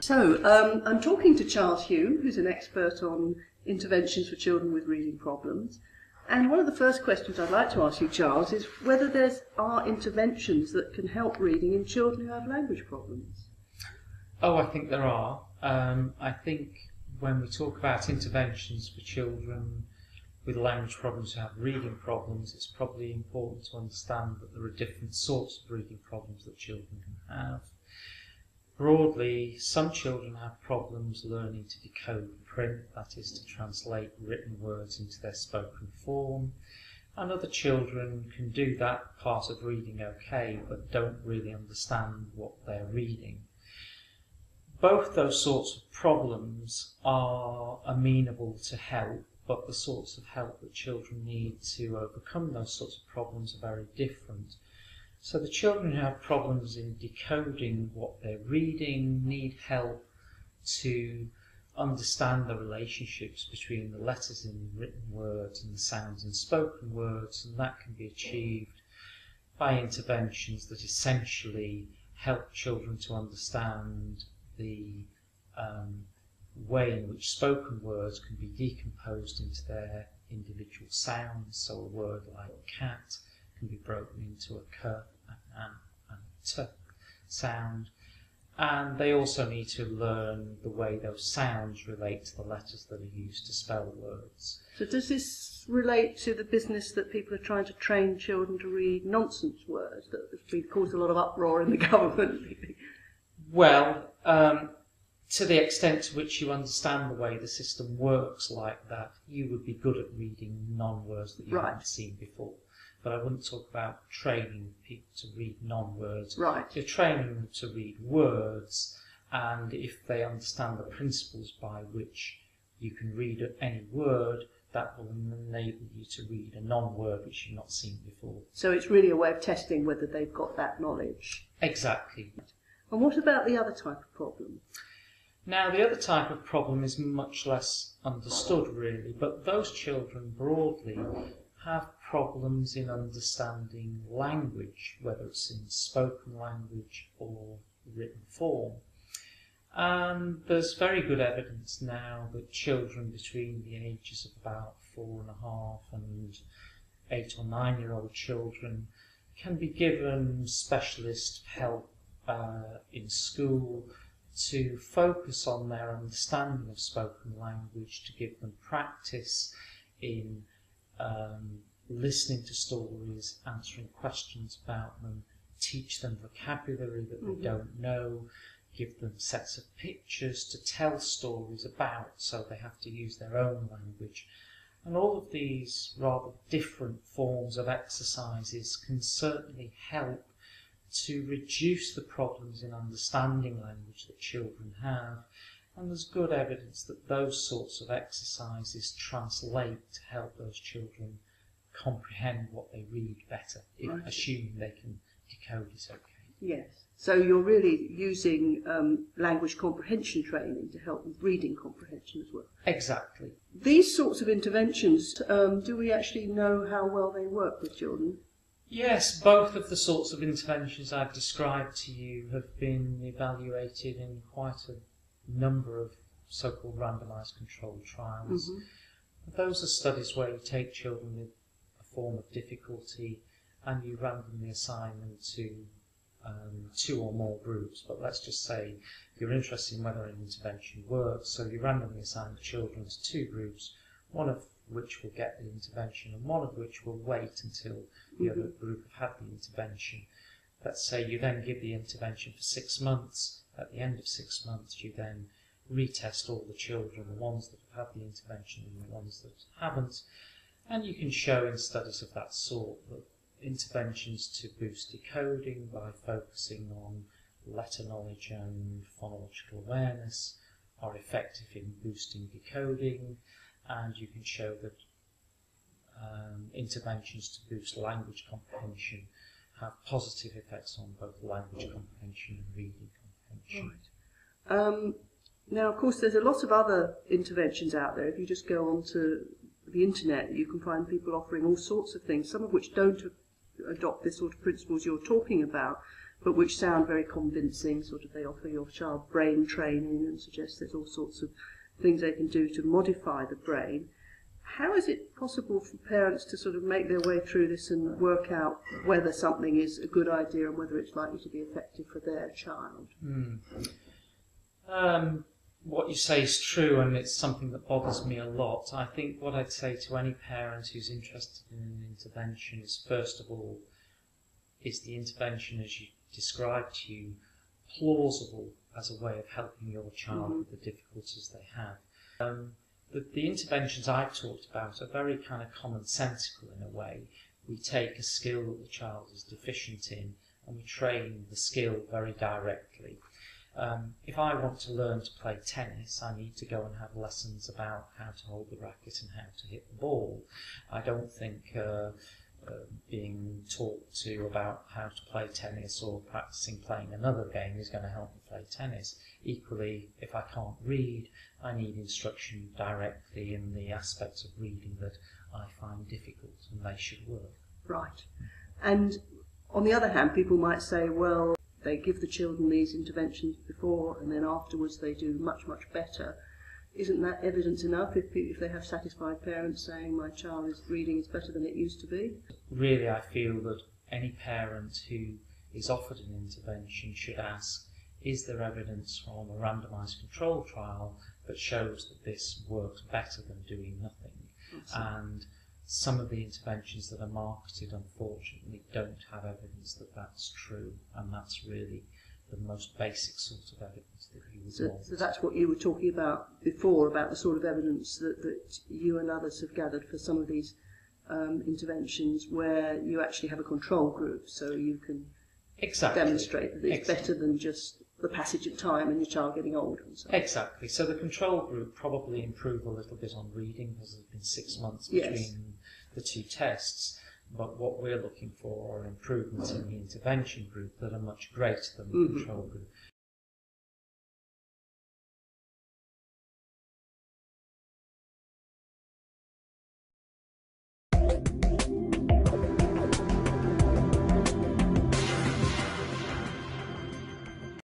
So, I'm talking to Charles Hulme, who's an expert on interventions for children with reading problems. And one of the first questions I'd like to ask you, Charles, is whether there are interventions that can help reading in children who have language problems. Oh, I think there are. I think when we talk about interventions for children with language problems who have reading problems, it's probably important to understand that there are different sorts of reading problems that children can have. Broadly, some children have problems learning to decode print, that is to translate written words into their spoken form, and other children can do that part of reading okay, but don't really understand what they're reading. Both those sorts of problems are amenable to help, but the sorts of help that children need to overcome those sorts of problems are very different. So the children who have problems in decoding what they're reading need help to understand the relationships between the letters in written words and the sounds in spoken words, and that can be achieved by interventions that essentially help children to understand the way in which spoken words can be decomposed into their individual sounds. So a word like cat can be broken into a k and a t sound, and they also need to learn the way those sounds relate to the letters that are used to spell words. So does this relate to the business that people are trying to train children to read nonsense words that has been caused a lot of uproar in the government? Well, to the extent to which you understand the way the system works like that, you would be good at reading non-words that you haven't seen before. But I wouldn't talk about training people to read non-words. Right. You're training them to read words, and if they understand the principles by which you can read any word, that will enable you to read a non-word which you've not seen before. So it's really a way of testing whether they've got that knowledge. Exactly. And what about the other type of problem? Now, the other type of problem is much less understood, really, but those children broadly have problems in understanding language, whether it's in spoken language or written form. And there's very good evidence now that children between the ages of about 4 and a half and 8 or 9-year-old children can be given specialist help in school to focus on their understanding of spoken language, to give them practice in listening to stories, answering questions about them, teach them vocabulary that they don't know, give them sets of pictures to tell stories about, so they have to use their own language. And all of these rather different forms of exercises can certainly help to reduce the problems in understanding language that children have. And there's good evidence that those sorts of exercises translate to help those children comprehend what they read better, assuming they can decode it okay. Yes. So you're really using language comprehension training to help with reading comprehension as well. Exactly. These sorts of interventions, do we actually know how well they work with children? Yes, both of the sorts of interventions I've described to you have been evaluated in quite a number of so-called randomised controlled trials. Those are studies where you take children with a form of difficulty and you randomly assign them to 2 or more groups, but let's just say you're interested in whether an intervention works, so you randomly assign the children to 2 groups, one of which will get the intervention and one of which will wait until the other group have had the intervention. Let's say you then give the intervention for 6 months. At the end of 6 months, you then retest all the children, the ones that have had the intervention and the ones that haven't, and you can show in studies of that sort that interventions to boost decoding by focusing on letter knowledge and phonological awareness are effective in boosting decoding, and you can show that interventions to boost language comprehension have positive effects on both language comprehension and reading comprehension. Right. Now, of course, there's a lot of other interventions out there. If you just go onto the internet, you can find people offering all sorts of things, some of which don't adopt the sort of principles you're talking about, but which sound very convincing. Sort of, they offer your child brain training and suggest there's all sorts of things they can do to modify the brain. How is it possible for parents to sort of make their way through this and work out whether something is a good idea and whether it's likely to be effective for their child? Mm. What you say is true, and it's something that bothers me a lot. I think what I'd say to any parent who's interested in an intervention is, first of all, is the intervention, as you described to you, plausible as a way of helping your child with the difficulties they have? The interventions I've talked about are very kind of commonsensical in a way. We take a skill that the child is deficient in and we train the skill very directly. If I want to learn to play tennis, I need to go and have lessons about how to hold the racket and how to hit the ball. I don't think being taught to about how to play tennis or practicing playing another game is going to help me play tennis. Equally, if I can't read, I need instruction directly in the aspects of reading that I find difficult, and they should work. Right. And on the other hand, people might say, well, they give the children these interventions before and then afterwards they do much, much better. Isn't that evidence enough if they have satisfied parents saying my child's reading is better than it used to be? Really, I feel that any parent who is offered an intervention should ask, is there evidence from a randomised control trial that shows that this works better than doing nothing? And some of the interventions that are marketed, unfortunately, don't have evidence that that's true, and that's really the most basic sort of evidence that you would want. So that's what you were talking about before, about the sort of evidence that you and others have gathered for some of these interventions where you actually have a control group, so you can demonstrate that it's better than just the passage of time and your child getting older and so on. Exactly. So the control group probably improved a little bit on reading because there's been 6 months between the two tests. But what we're looking for are improvements in the intervention group that are much greater than the control group.